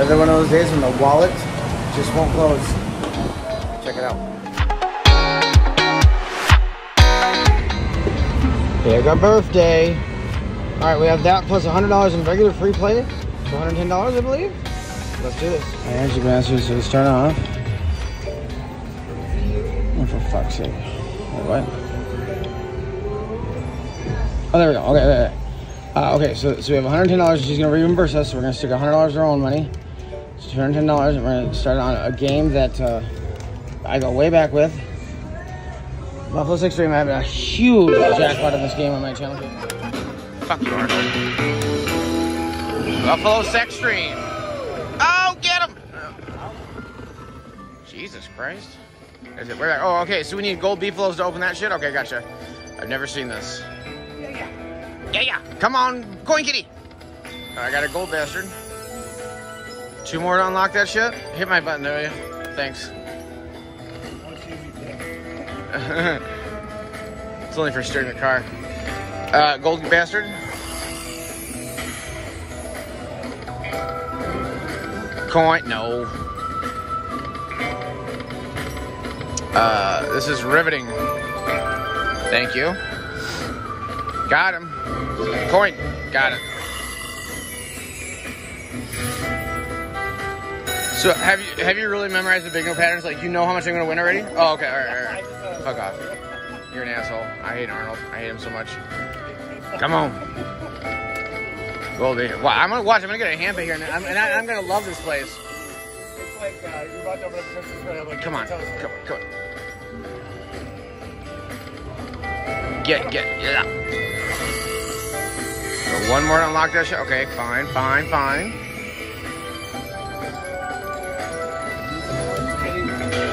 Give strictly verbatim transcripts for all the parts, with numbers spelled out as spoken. Another one of those days when the wallet just won't close. Check it out. There go birthday. All right, we have that plus one hundred dollars in regular free play. one hundred ten dollars, I believe. Let's do this. My energy master, so let's turn it off. Oh, for fuck's sake. Wait, what? Oh, there we go. Okay, there, there. Uh, okay, so, so we have one hundred ten dollars. She's going to reimburse us, so we're going to stick one hundred dollars of our own money. It's two hundred ten dollars, and we're going to start on a game that uh, I go way back with. Buffalo Sextreme, I have a huge jackpot in this game on my channel. Fuck you, Arnold. Buffalo Sextreme. Oh, get him! Jesus Christ. Is it way back? Oh, okay, so we need gold beefaloes to open that shit? Okay, gotcha. I've never seen this. Yeah, yeah. Come on, Coin Kitty. All right, I got a Gold Bastard. Two more to unlock that shit. Hit my button, there you. Thanks. It's only for steering the car. Uh, Golden Bastard. Coin, no. Uh, this is riveting. Thank you. Got him. Coin. Got it. So have you have you really memorized the bingo patterns? Like, you know how much I'm gonna win already? Oh, okay. All right, all right. Fuck off. You're an asshole. I hate Arnold. I hate him so much. Come on. Goldie. Wow. I'm gonna watch. I'm gonna get a hamper here, and I'm, and I, I'm gonna love this place. It's like uh, you're about to open up a Christmas tree. Like, come on. Come on. Come on. Get get get out. One more to unlock that shit. Okay, fine, fine, fine.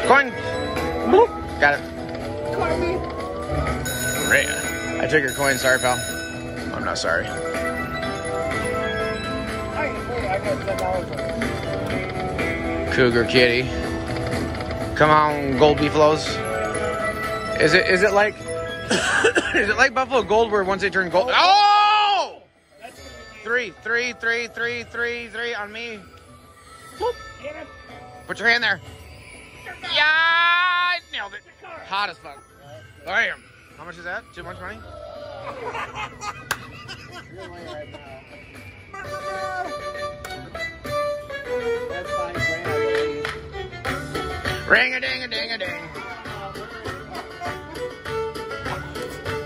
Coin! Boop. Got it. Coin me. Great. I took your coin. Sorry, pal. I'm not sorry. Cougar Kitty. Come on, gold beefaloes. Is it? Is it like? Is it like Buffalo Gold, where once they turn gold? Oh! Three, three, three, three, three, three on me. Whoop. Put your hand there. Yeah, I nailed it. Hot as fuck. Damn. How much is that? Too much money? Ring a ding a ding a ding.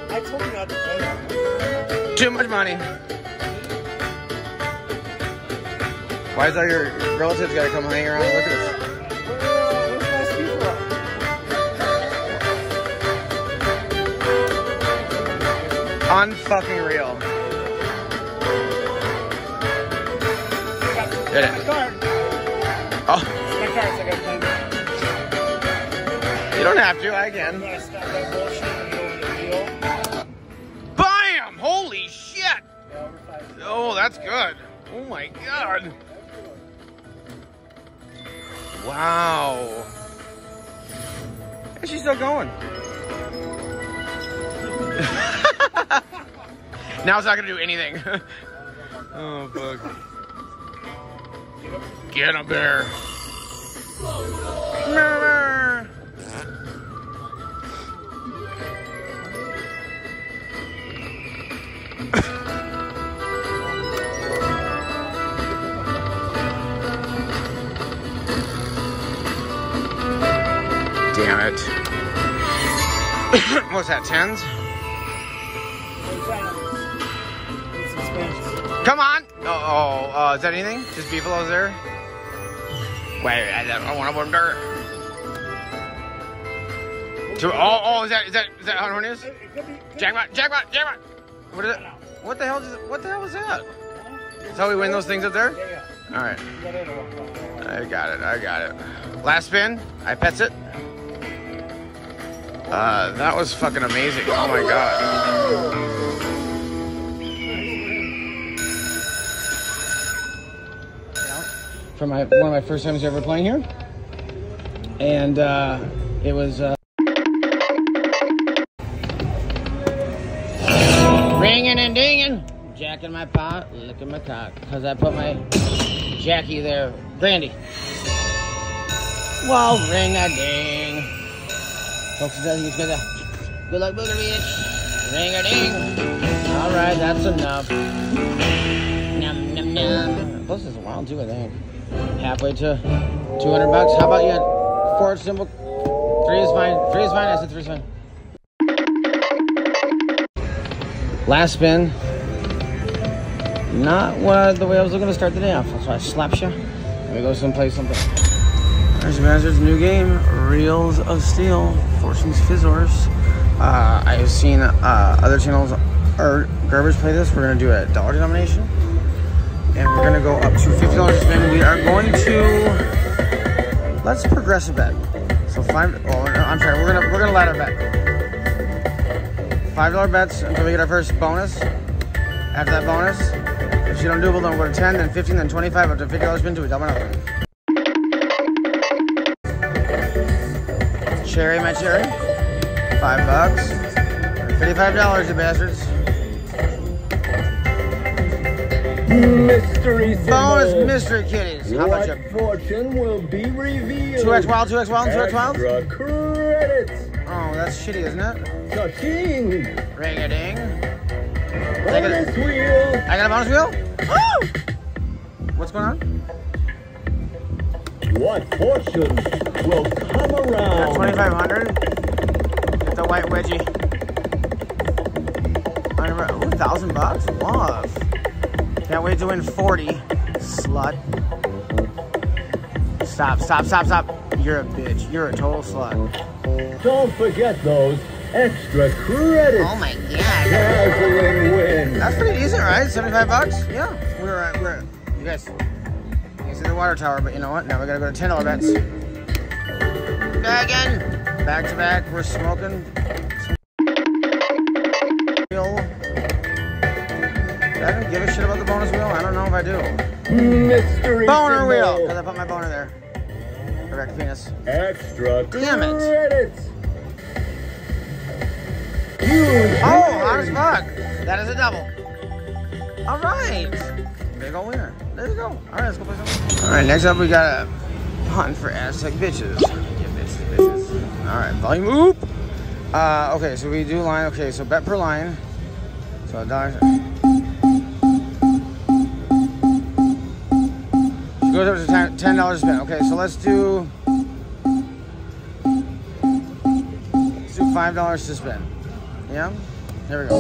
I told you not to pay. Too much money. Why is all your relatives gotta come hang around and look at us? Unfucking real. Did it? Oh. You don't have to. I can. Bam! Holy shit! Oh, that's good. Oh my god. Wow. And she's still going. Now it's not going to do anything. Oh, fuck. Get him, bear. Murmur. Damn it. What's that, tens? Come on! Uh oh, uh, is that anything? Just beefaloes there? Wait, I, I want to put them there. To, oh, oh, is that, is that, is that how it is? Jackpot, jackpot, jackpot! What is it? What the hell is, what the hell is that? That's how we win those things up there? Alright. I got it, I got it. Last spin, I pets it. Uh, that was fucking amazing. Oh my god. From my, one of my first times ever playing here. And, uh, it was, uh... ringing and dinging. Jack in my pot, lick in my cock. Cause I put my Jackie there Brandy. Well, ring a ding. Folks, it doesn't get better. Good luck, Booger Bitch. Ring a ding. All right, that's enough. Num num num. Plus, it's a while too, I think. Halfway to two hundred bucks. How about you? Four simple. Three is fine. Three is fine. I said three is fine. Last spin. Not what the way I was looking to start the day off. That's why I slapped you. Let me go someplace, something. There's Bastard's new game, Reels of Steel, Fortune's Fizzors. Uh, I have seen uh, other channels or garbage play this. We're gonna do a dollar denomination, and we're gonna go up to fifty dollars a spin. We are going to let's progress a bet. So five. Well, no, I'm sorry. We're gonna we're gonna ladder bet. Five dollar bets until we get our first bonus. After that bonus. If you don't do it, then we'll go to ten, then fifteen, then twenty-five, up to fifty dollars spin to a double number. Cherry, my cherry. Five bucks. fifty-five dollars, you bastards. Mystery bonus symbol. Mystery kitties. How about you? Fortune will be revealed. two X wild, two X wild, two X wild. Extra credits. Oh, that's shitty, isn't it? Cha-ching. Ring-a-ding. I got, a, wheel. I got a bonus wheel? Oh! What's going on? What fortune will come around? twenty-five hundred. Get the white wedgie. Ooh, one thousand bucks. Love. Can't wait to win forty. Slut. Stop, stop, stop, stop. You're a bitch. You're a total slut. Don't forget those extra credits. Oh my god. Dazzling win. That's pretty decent, right? seventy-five bucks? Yeah. We're at, we're at, you guys, you can see the water tower, but you know what? Now we gotta go to ten dollar bets. Back in. Back to back. We're smoking. I don't give a shit about the bonus wheel. I don't know if I do. Mystery boner wheel. Because I put my boner there. Correct penis. Extra credits. Damn it. Oh, hot as fuck. That is a double. All right. Big old winner. There you go. All right, let's go play something. All right, next up we got a hunt for Aztec bitches. Yeah, bitches, bitches. All right, volume oop. Uh, okay, so we do line. Okay, so bet per line. So a dollar. She goes up to ten dollars spin. Okay, so let's do, let's do five dollars to spin. Yeah, here we go.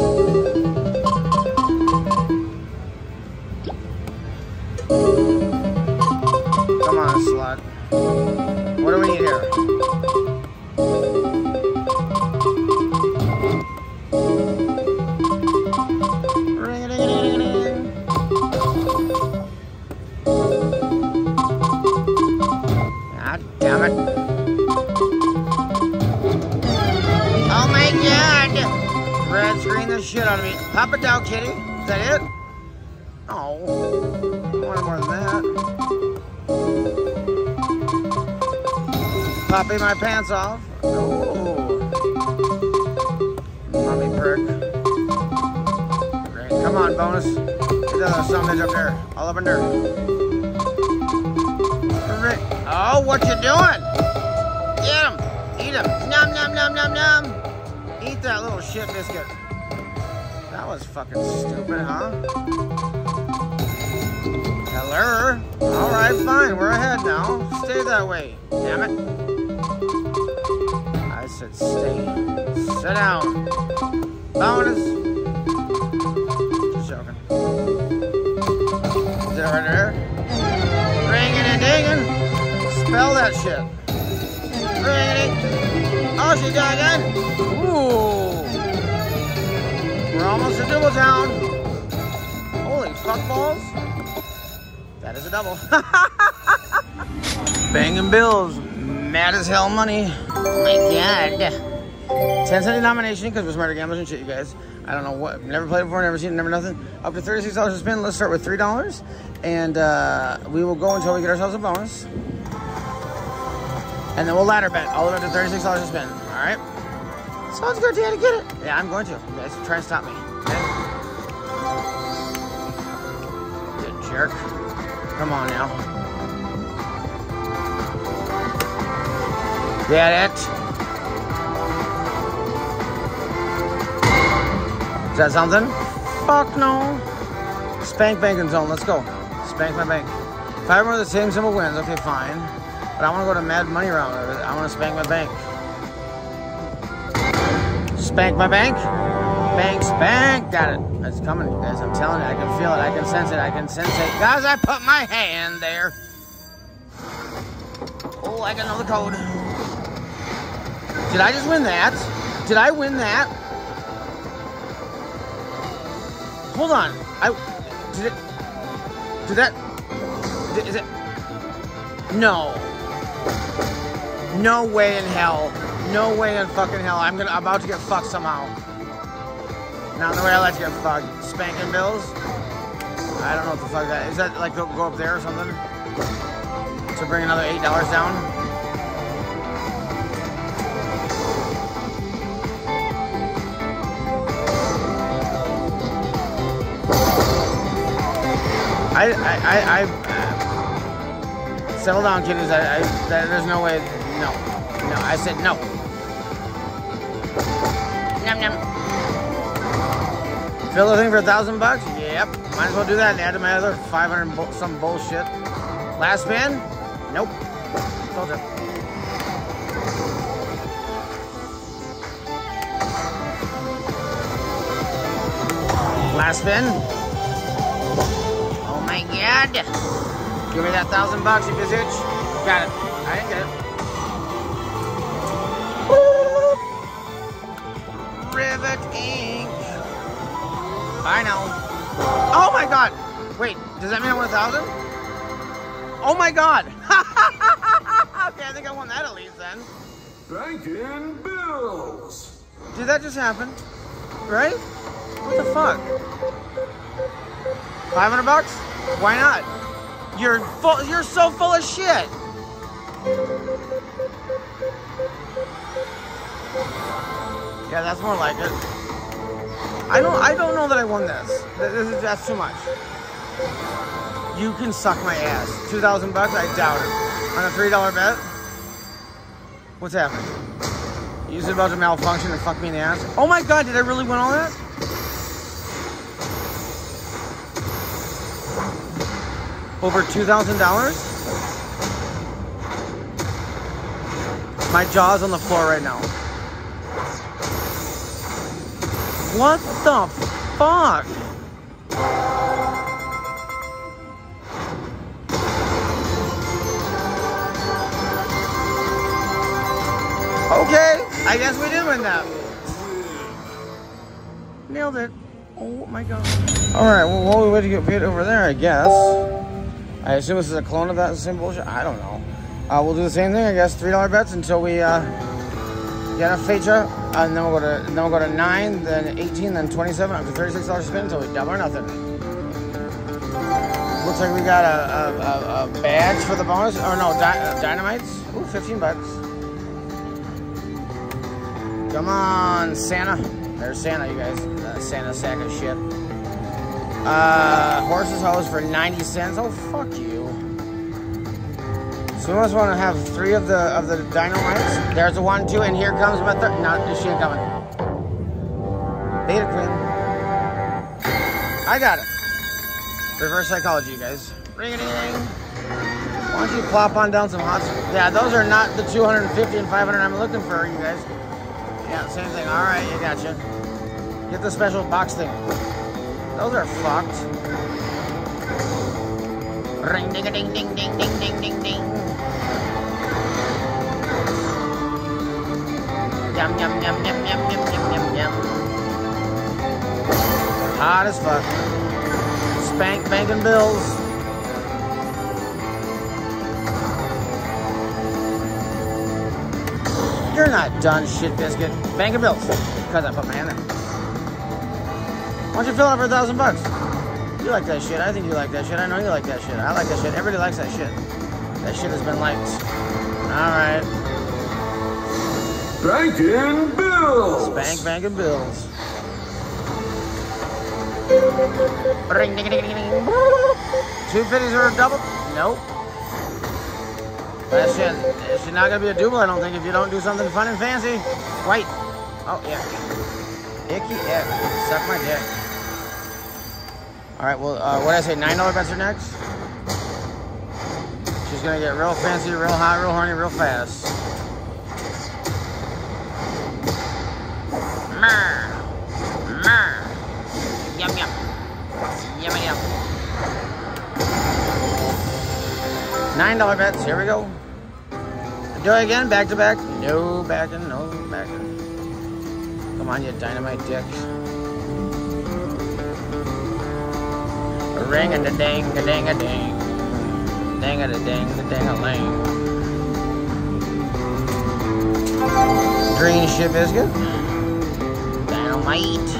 Come on, slut. What do we need here? Ring a ding a ding a ding. God damn it. Oh my god! Red screen the shit out of me. Pop it down, kitty. Is that it? Oh, I wanted more than that. Popping my pants off. Oh. Mommy prick. Great. Come on, bonus. Get that little summage up there. All up in there. Great. Oh, what you doing? Get him. Eat him. Nom, nom, nom, nom, nom. Eat that little shit biscuit. That was fucking stupid, huh? Hello? Alright, fine. We're ahead now. Stay that way. Damn it. I said stay. Sit down. Bonus. Just joking. Is that right there? Ringin' and dingin'. Spell that shit. Ringin' it. Oh, she got it. Ooh. We're almost at double town. Holy fuck balls. That is a double. Banging bills. Mad as hell money. Oh my god. ten cent denomination because we're smarter gamblers and shit, you guys. I don't know what. Never played before, never seen it, never nothing. Up to thirty-six dollars a spin. Let's start with three dollars. And uh, we will go until we get ourselves a bonus. And then we'll ladder bet all the way to thirty-six dollars a spin. All right. Sounds good, Daddy. Get it. Yeah, I'm going to. You guys try and stop me. Okay? You jerk. Come on now. that it? Is that something? Fuck no. Spank banking zone. Let's go. Spank my bank. Five more of the same symbol wins. Okay, fine. But I want to go to mad money round. I want to spank my bank. Spank my bank. Bank, spank. Got it. It's coming, guys. I'm telling you. I can feel it. I can sense it. I can sense it. Guys, I put my hand there. Oh, I got another code. Did I just win that? Did I win that? Hold on. I did it. Did that? Did, is it? No. No way in hell. No way in fucking hell. I'm gonna. I'm about to get fucked somehow. Not the way I like to get fucked. Spanking bills. I don't know what the fuck that is. Is that like go, go up there or something? To bring another eight dollars down. I, I, I, I uh, settle down, kiddies. I, I, there's no way. No, no. I said no. Nom nom. Fill the thing for a thousand bucks. Yep. Might as well do that and add to my other five hundred bu some bullshit. Last spin. Nope. Told you. Last spin. Oh my god. Give me that thousand bucks, you bitch. Got it. I didn't get it. Rivet Ink. Bye now. Oh my god. Wait, does that mean I won a thousand? Oh my god. Okay, I think I won that at least then. Banking bills. Did that just happen? Right? What the fuck? five hundred bucks? Why not? You're full, you're so full of shit. Yeah, that's more like it. I don't I don't know that I won this. This is that's too much. You can suck my ass. two thousand bucks? I doubt it. On a three dollar bet? What's happening? Usually about to malfunction and fuck me in the ass. Oh my god, did I really win all that? Over two thousand dollars? My jaw's on the floor right now. What the fuck? Okay, I guess we did win that. Nailed it. Oh my god. Alright, well, while we wait to get paid over there, I guess. I assume this is a clone of that same bullshit. I don't know. Uh, we'll do the same thing, I guess. three dollar bets until we uh, get a feature. And then we'll, go to, then we'll go to nine, then eighteen, then twenty-seven, up to thirty-six dollar spin until we double or nothing. Looks like we got a, a, a, a badge for the bonus. Oh no, di dynamites. Ooh, fifteen bucks. Come on, Santa. There's Santa, you guys. Uh, Santa sack of shit. Uh, horses hose for ninety cents. Oh, fuck you. So we must want to have three of the of the dynamites. There's a one, two, and here comes my third. No, she ain't coming. Beta Queen. I got it. Reverse psychology, you guys. Ring-a-ding-ding. Why don't you plop on down some hot... Yeah, those are not the two hundred fifty and five hundred I'm looking for, you guys. Yeah, same thing. All right, you gotcha. Get the special box thing. Those are fucked. Ring, ding, ding, ding, ding, ding, ding, ding, ding. Yum, yum, yum, yum, yum, yum, yum, yum, yum. Hot as fuck. Spank banking bills. You're not done, shit biscuit. Bank of bills. Because I put my hand in. Why don't you fill it up for a thousand bucks? You like that shit. I think you like that shit. I know you like that shit. I like that shit. Everybody likes that shit. That shit has been liked. Alright. Banking bills. Bank, banking bills. Ring, ding, ding, ding, ding. Two fifties or a double? Nope. That's it. She's not going to be a double, I don't think, if you don't do something fun and fancy. White. Oh, yeah. Icky, yeah. Suck my dick. All right, well, uh, what did I say? nine dollar bets are next. She's going to get real fancy, real hot, real horny, real fast. Mer. Mer. Yum, yum. Yum, yum. nine dollar bets. Here we go. Do it again. Back to back. No backing. No backing. Come on, you dynamite dick. Ring-a-da-ding-a-ding-a-ding. Ding-a-da-ding-a-ding-a-ling. Green shit biscuit. Dynamite.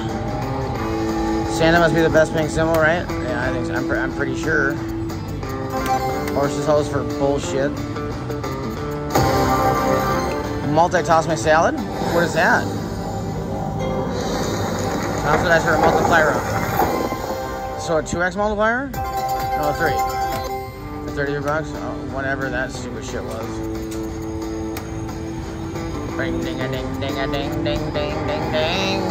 Santa must be the best pink symbol, right? Yeah, I think so. I'm, pre I'm pretty sure. Horses hoes for bullshit. Multi-toss my salad? What is that? That's what I said, a multiplier of. So a two X multiplier? No, a three. A thirty bucks? Oh, whatever that stupid shit was. Ring ding a ding ding a ding ding ding ding ding.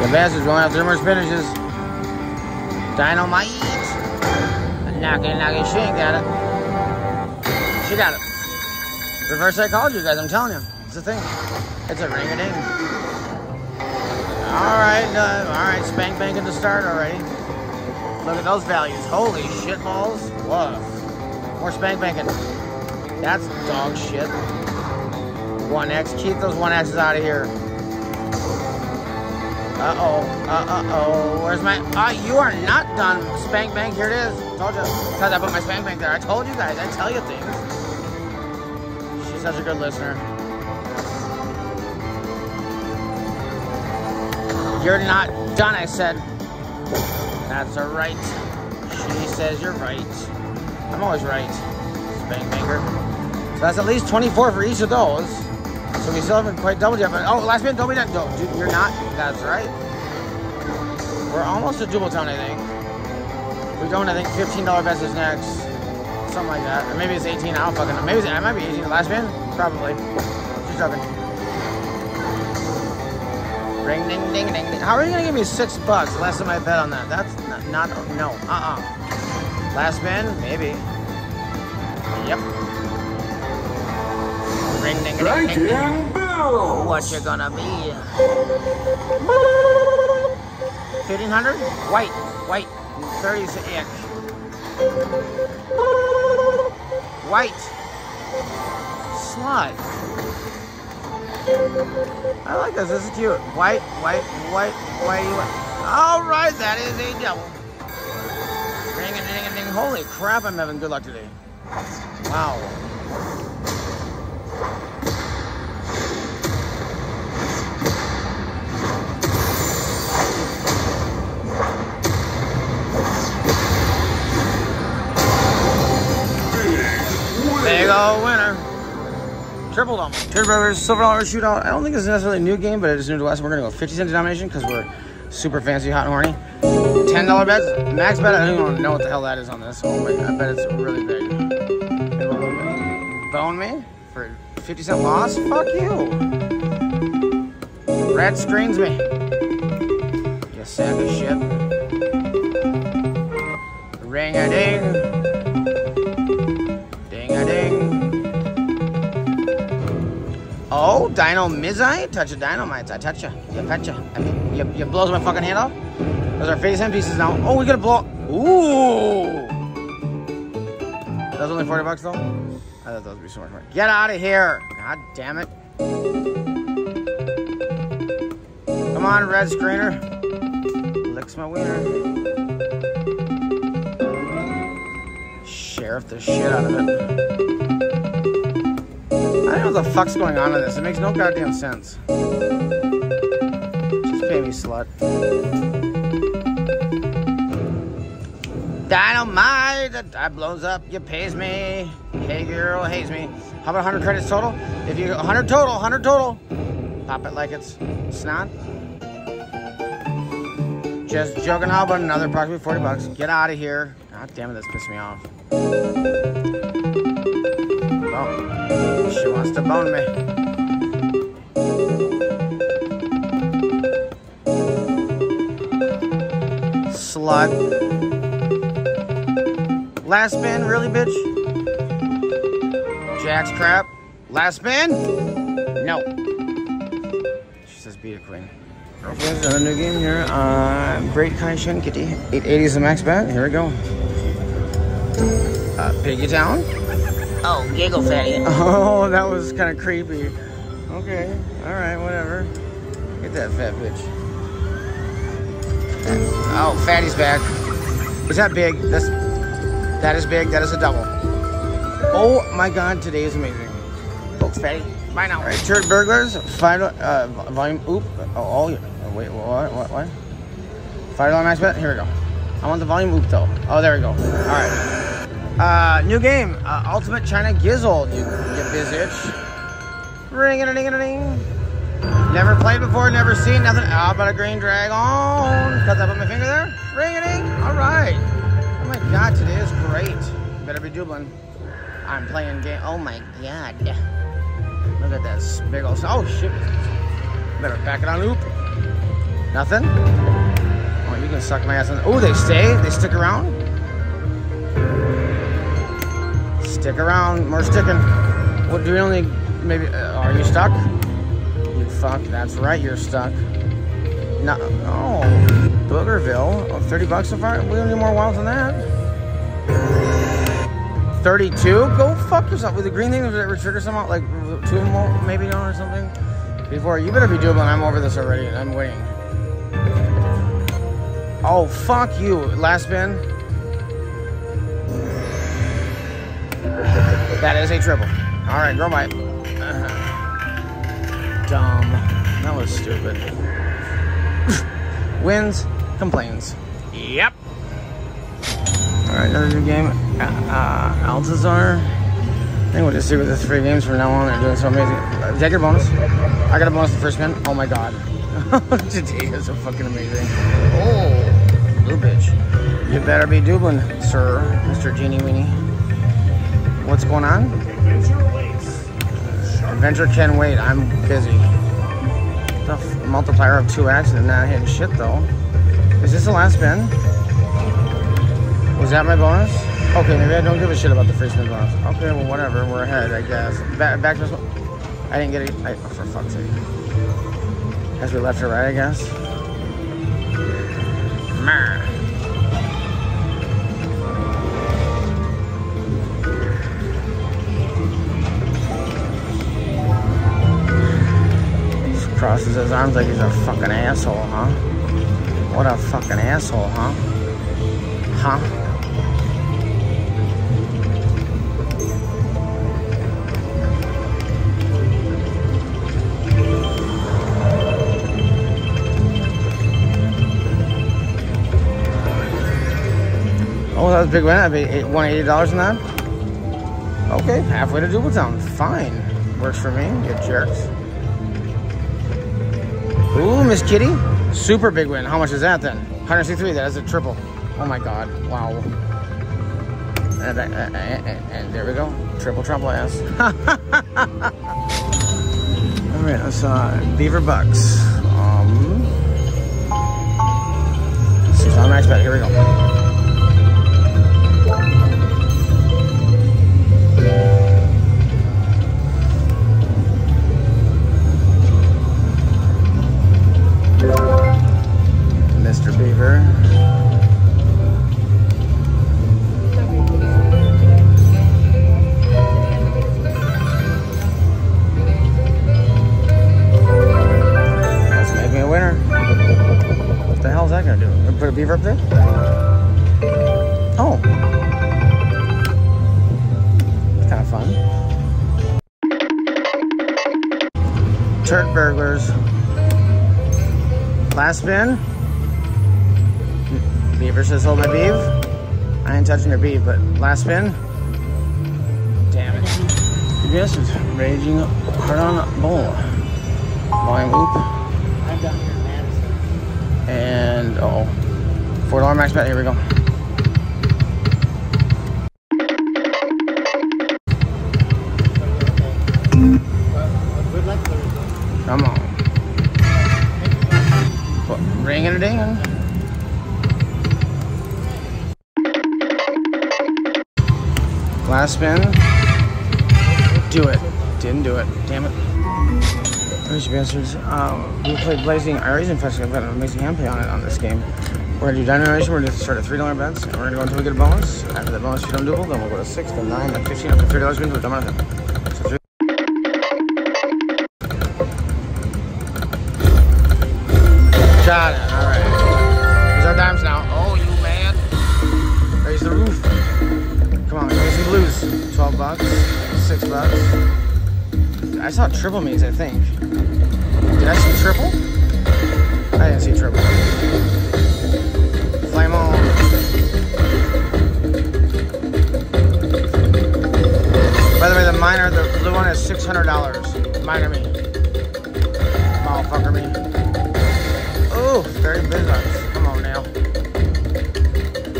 The bastards going after more spinaches. Dynamite. Knock it, knock it. She ain't got it. She got it. Reverse psychology, guys. I'm telling you. It's a thing. It's a ring-a-ding. All right. Uh, all right. Spank banking to start already. Look at those values. Holy shit balls. Whoa. More spank banking. That's dog shit. one X. Keep those one X's out of here. Uh-oh, uh-oh, where's my... Ah, uh, you are not done. Spank bank, here it is. Told you. Because I put my spank bank there. I told you guys. I tell you things. She's such a good listener. You're not done, I said. That's a right. She says you're right. I'm always right. Spank banker. So that's at least twenty-four for each of those. So we still haven't quite doubled yet, but oh, last minute, don't be done. No, dude, you're not. That's right. We're almost a double tone, I think. If we don't, I think fifteen dollar bets is next. Something like that. Or maybe it's eighteen. I don't fucking know. Maybe it's, it might be eighteen. Last minute? Probably. Just joking. Ring, ding, ding, ding, ding. How are you going to give me six bucks less than my bet on that? That's not, not no. Uh-uh. Last minute? Maybe. Yep. Ring, ding, ding, ding, ding, ding. What you gonna be? fifteen hundred? White, white, thirties inch. White. Slide. I like this, this is cute. White, white, white, white, white. Alright, that is a double. Ring, ding, ding, ding. Holy crap, I'm having good luck today. Wow. Big ol' winner. Triple Dome. Turret burglars, Silver Dollar shootout. I don't think this is necessarily a new game, but it is new to us. We're going to go fifty cent denomination because we're super fancy, hot, and horny. ten dollar bets. Max bet, I don't even know what the hell that is on this. Oh my god, I bet it's really big. Bone me for fifty cent loss? Fuck you. Red screens me. You sack of shit. Ring-a-ding. Oh, Dino Mizai? Touch a dynamite. I touch ya. You fetch ya. I mean, you, you blows my fucking hand off. Those are fifty cent pieces now. Oh, we gotta blow. Ooh. That was only forty bucks though? I thought that would be so much more. Get out of here. God damn it. Come on, red screener. Licks my wiener. Sheriff the shit out of it. I don't know what the fuck's going on in this. It makes no goddamn sense. Just pay me, slut. Dynamite! That blows up. You pays me. Hey girl hates me. How about one hundred credits total? If you one hundred total, one hundred total. Pop it like it's snot. Just joking out, but another approximately forty bucks. Get out of here. God damn it, that's pissed me off. Bone. She wants to bone me. Slut. Last spin, really, bitch? Jack's crap. Last spin? No. She says beat a queen. Girlfriends, another new game here. Uh, Great Kai Shen Kitty. eight eighty is the max bet. Here we go. Uh, Piggy Town. Oh, giggle faggot. Oh, that was kind of creepy. Okay, alright, whatever. Get that fat bitch. Oh, fatty's back. Is that big? That's, that is big. That is a double. Oh my god, today is amazing. Folks, fatty. Bye now. All right, turret burglars. Final, uh, volume. Oop. Oh, oh, oh wait. What? What? What? Five dollar max bet. Here we go. I want the volume. Oop though. Oh, there we go. All right. Uh, new game. Uh, Ultimate China Gizzle. You, you bizitch. Ring a ding a ding. Never played before, never seen nothing. Ah, oh, but a green drag on. Cut that with my finger there. Ring a ding. All right. Oh my god, today is great. Better be doubling. I'm playing game. Oh my god. Yeah. Look at that big old. Oh shit. Better back it on loop. Nothing. Oh, you can suck my ass in. Oh, they stay. They stick around. Stick around. More sticking. What do we only? Maybe. Uh, are you stuck? Fuck, that's right, you're stuck. No, oh, Boogerville. Oh, thirty bucks so far. We don't need more wilds than that. thirty-two? Go fuck yourself. With the green thing, does it trigger some out? Like, two of them maybe no or something? Before, you better be doing, I'm over this already. I'm waiting. Oh, fuck you. Last spin. That is a triple. Alright, girl bite. Uh-huh. Dumb. That was stupid. Wins, complains. Yep. Alright, another new game. Uh, uh, Altazar. I think we'll just see with the three games from now on. They're doing so amazing. Uh, take your bonus. I got a bonus the first spin. Oh my god. Today is so fucking amazing. Oh, blue bitch. You better be doubling, sir. Mister Genie Weenie. What's going on? Adventure can wait. I'm busy. The f multiplier of two X and not hitting shit though. Is this the last spin? Was that my bonus? Okay, maybe I don't give a shit about the free spin bonus. Okay, well whatever. We're ahead, I guess. Back, back to this. I didn't get it. I, oh, for fuck's sake. As we left or right, I guess. Meh. Crosses his arms like he's a fucking asshole, huh? What a fucking asshole, huh? Huh? Oh, that was a big win. I paid one hundred eighty dollars in that. Okay, halfway to Dubletown. Fine. Works for me, you jerks. Ooh, Miss Kitty. Super big win. How much is that then? one hundred sixty-three. That is a triple. Oh my god. Wow. And, and, and, and, and there we go. Triple trouble ass. Alright, let's uh, Beaver Bucks. Um, this is our max bet. Here we go. Mister Beaver. Let's make me a winner. What the hell is that gonna do? Put a beaver up there? Oh. It's kind of fun. Turret burglars. Last spin. Beaver says hold my beef. I ain't touching your beef, but last spin. Damn guess is Raging Hard On Bull. Volume Oop. I'm down here in Madison. And, uh oh. four dollar max bet, here we go. Come on. What, ring it a ding. Last spin. Do it. Didn't do it. Damn it. Great Bastards. Um, we played Blazing Iris. In fact, I've got an amazing hand play on it on this game. We're going to do dynamization. We're going to start at three dollar bets. And we're going to go until we get a bonus. After that bonus, if you don't double, then we'll go to six, then nine, then fifteen, up to three dollar spins. We're done with it. So three. Got it. All right. There's our dimes now. Oh, you man. Raise the roof. Come on, raise some blues. Twelve bucks, six bucks. I saw triple means, I think. Did I see triple? I didn't see triple. Flame on. By the way, the minor, the blue one is six hundred dollars. Minor me. Motherfucker me. Oh, very big bucks. Come on now.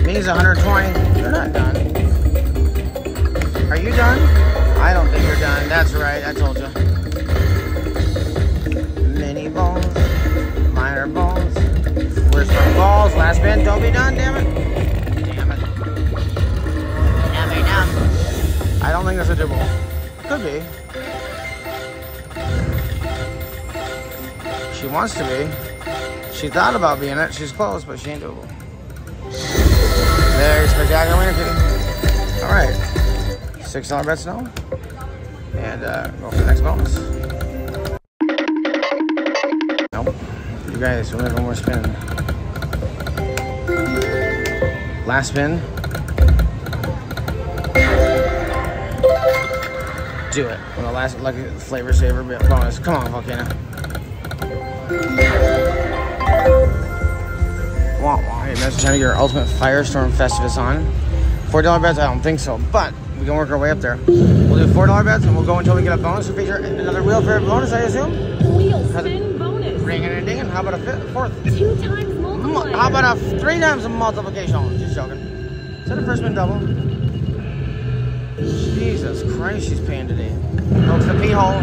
Me's one hundred twenty. They're not done. Are you done? I don't think you're done. That's right. I told you. Mini balls. Minor balls. Where's my balls? Last spin. Don't be done, damn it. Damn it. Damn it, damn. I don't think that's a double. Could be. She wants to be. She thought about being it. She's close, but she ain't double. Very spectacular winner, Kitty. All right. Six dollar bets now, and uh, go for the next bonus. Nope. You guys, we only have one more spin. Last spin. Do it. On the last, like flavor saver bit bonus. Come on, Volcano. Wah wah. Hey, Master China, your ultimate firestorm Festivus on. Four dollar bets. I don't think so, but. We can work our way up there. We'll do four dollar bets and we'll go until we get a bonus or feature another wheel for a bonus, I assume? Wheel spin bonus. Ring and a ding. How about a fifth, fourth? Two times multiplication. How about a three times a multiplication? Just joking. Is that a first spin double? Jesus Christ, she's paying today. Goes the pee hole.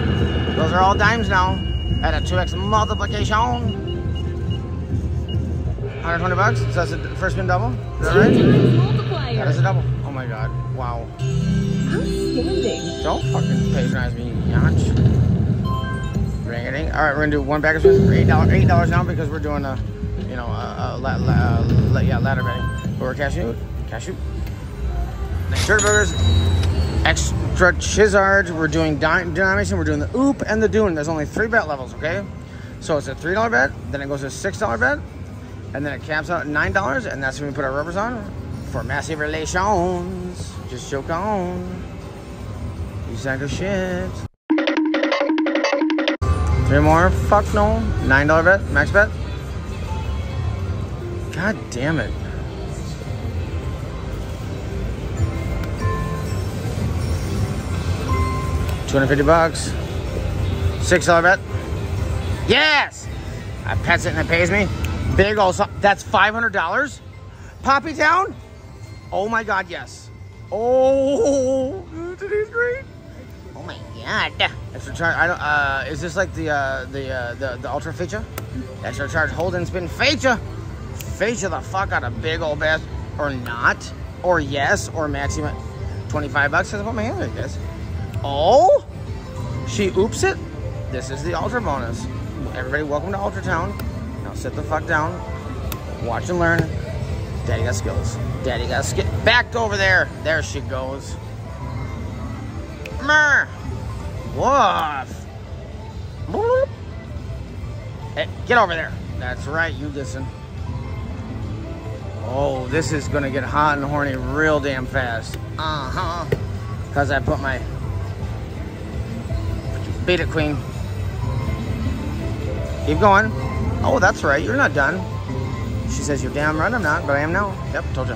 Those are all dimes now. At a two X multiplication. one hundred twenty bucks. So that's a first spin double. Is that right? That is a double. Oh my god. Wow. Outstanding. Don't fucking patronize me, you yonch. Ring a ding. Alright, we're gonna do one back of spin for eight dollars eight dollars now because we're doing a you know a, a, la, la, la, yeah, ladder betting. But we're cashew. Cashew. Turret burglars. Extra Chizard. We're doing dynamization, we're doing the oop and the dune. There's only three bet levels, okay? So it's a three dollar bet, then it goes to a six dollar bet, and then it caps out at nine dollars, and that's when we put our rubbers on. For massive relations. Just joke on. You sack of shit. Three more. Fuck no. nine dollar bet. Max bet. God damn it. two hundred fifty bucks. six dollar bet. Yes! I pets it and it pays me. Big ol' so that's five hundred dollars? Poppy Town? Oh my god, yes. Oh, today's great. Oh my god. Extra charge. I don't uh is this like the uh the uh the, the ultra feature? Extra charge hold and spin feature. Feature the fuck out of big old bass or not. Or yes, or maximum twenty-five bucks. I put my hand like this. Oh, she oops it. This is the ultra bonus. Everybody, welcome to Ultra Town. Now sit the fuck down. Watch and learn. Daddy got skills. Daddy got skills. Back over there. There she goes. Mer. Woof. Boop. Hey, get over there. That's right. You listen. Oh, this is going to get hot and horny real damn fast. Uh-huh. Because I put my... Beat it, queen. Keep going. Oh, that's right. You're not done. She says, you're damn right I'm not, but I am now. Yep, told you.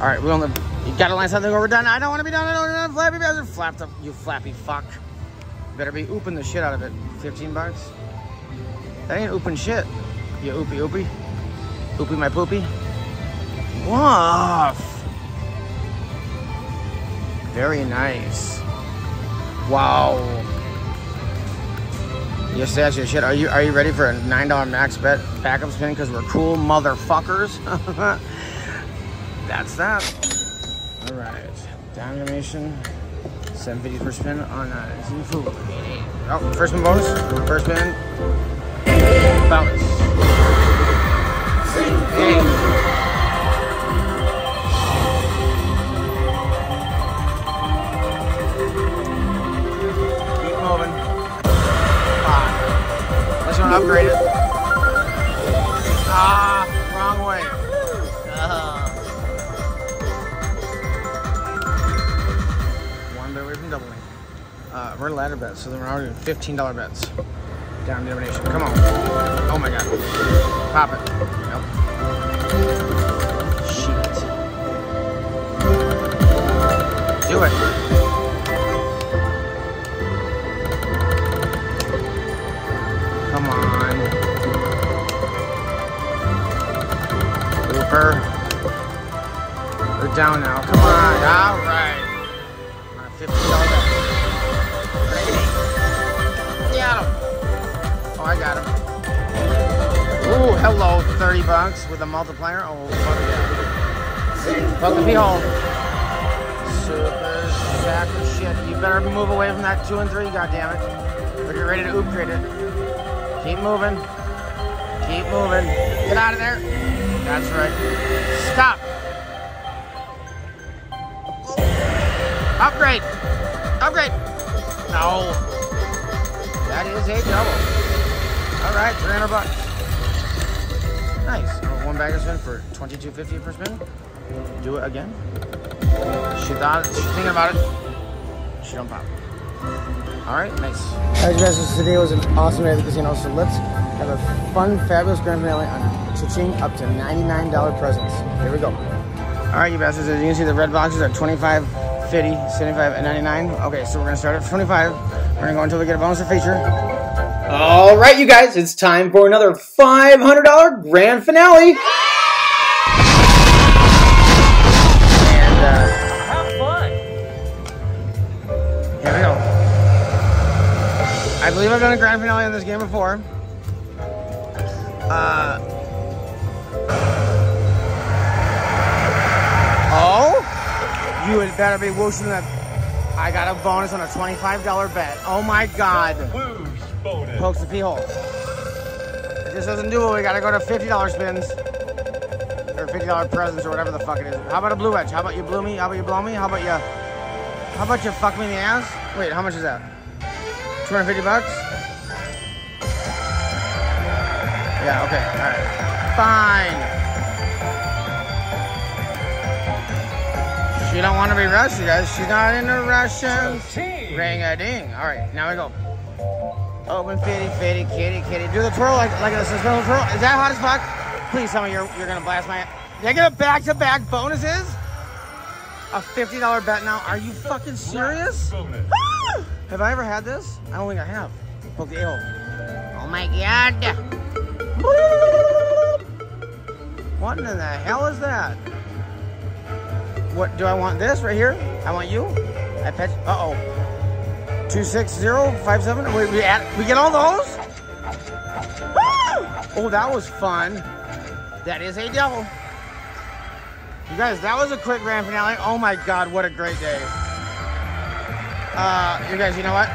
All right, we're on the, you gotta line something over done. I don't wanna be done, I don't wanna be done. Flappy bastard, flap the, you flappy fuck. Better be ooping the shit out of it. fifteen bucks. That ain't ooping shit. You oopy oopy. Oopy my poopy. Woof. Very nice. Wow. Yes, that's your shit. Are you are you ready for a nine dollar max bet backup spin? Because we're cool motherfuckers. That's that. All right. Down animation. seven fifty per spin on uh, Zen Fu. Oh, first spin bonus. First spin. Bounce. Keep moving. Ah. Let's run upgrade it. Ah, wrong way. Uh. Doubling. Uh, we're ladder bets, so then we're already doing fifteen dollar bets. Down denomination. Come on. Oh my god. Pop it. Nope. Shit. Do it. Come on. Looper. We're down now. Come on. Alright. fifty dollars. Got him. Oh, I got him. Ooh, hello. thirty bucks with a multiplier. Oh, fuck yeah. Fuck the pee hole. Super sack of shit. You better move away from that two and three, goddammit. Or you're ready to oop crate it. Keep moving. Keep moving. Get out of there. That's right. Stop. Upgrade! Upgrade! No! That is a double. Alright, three hundred bucks. Nice. One bagger spin for twenty-two fifty per spin. Do it again. She thought, she's thinking about it. She don't pop. Alright, nice. Alright, you guys, this today was an awesome day at the casino, so let's have a fun, fabulous grand finale on cha-ching up to ninety-nine dollar presents. Here we go. Alright, you bastards, as you can see, the red boxes are twenty-five, fifty, seventy-five, and ninety-nine. Okay, so we're gonna start at twenty-five. We're gonna go until we get a bonus or feature. All right, you guys, it's time for another five hundred dollar grand finale. And uh, have fun. Here we go. I believe I've done a grand finale on this game before. Uh. Oh. You had better be whooshing that. I got a bonus on a twenty-five dollar bet. Oh my god. Whoosh bonus. Pokes the pee hole. If this doesn't do it, we gotta go to fifty dollar spins. Or fifty dollar presents or whatever the fuck it is. How about a blue wedge? How about you blew me? How about you blow me? How about you. How about you fuck me in the ass? Wait, how much is that? two hundred fifty bucks? Yeah, okay, alright. Fine. You don't want to be rushed, you guys. She's not in a Russian. Ring a ding. All right, now we go. Open fitty, fitty, kitty, kitty. Do the twirl like, like a suspendable twirl. Is that hot as fuck? Please tell me you're, you're going to blast my... They get a back-to-back bonuses? A fifty dollar bet now. Are you fucking serious? Ah! Have I ever had this? I don't think I have. Poke the a-hole. Oh my god. What in the hell is that? What do I want this right here? I want you. I pet. Uh oh. Two six zero five seven. Wait, we add, we get all those. Woo! Oh, that was fun. That is a double. You guys, that was a quick grand finale. Oh my god, what a great day. Uh, you guys, you know what?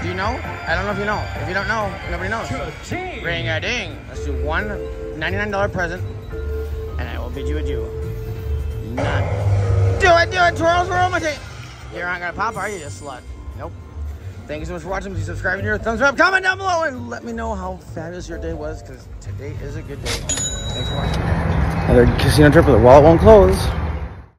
Do you know? I don't know if you know. If you don't know, nobody knows. Ring a ding. Let's do one ninety-nine dollar present, and I will bid you adieu. None. Do it, do it, twirls, twirl my team. You're not gonna pop, are you, you slut? Nope. Thank you so much for watching. Please subscribe and your thumbs up, comment down below, and let me know how fabulous your day was, because today is a good day. Thanks for watching. Another casino trip with the wallet won't close.